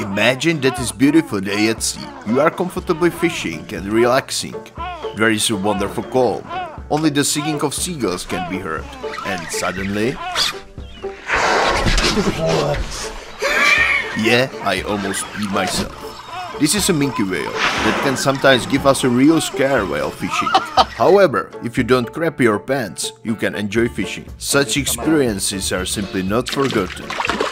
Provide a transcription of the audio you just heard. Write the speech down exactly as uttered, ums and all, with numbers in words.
Imagine that it's a beautiful day at sea. You are comfortably fishing and relaxing. There is a wonderful calm. Only the singing of seagulls can be heard. And suddenly... Yeah, I almost peed myself. This is a minke whale that can sometimes give us a real scare while fishing. However, if you don't crap your pants, you can enjoy fishing. Such experiences are simply not forgotten.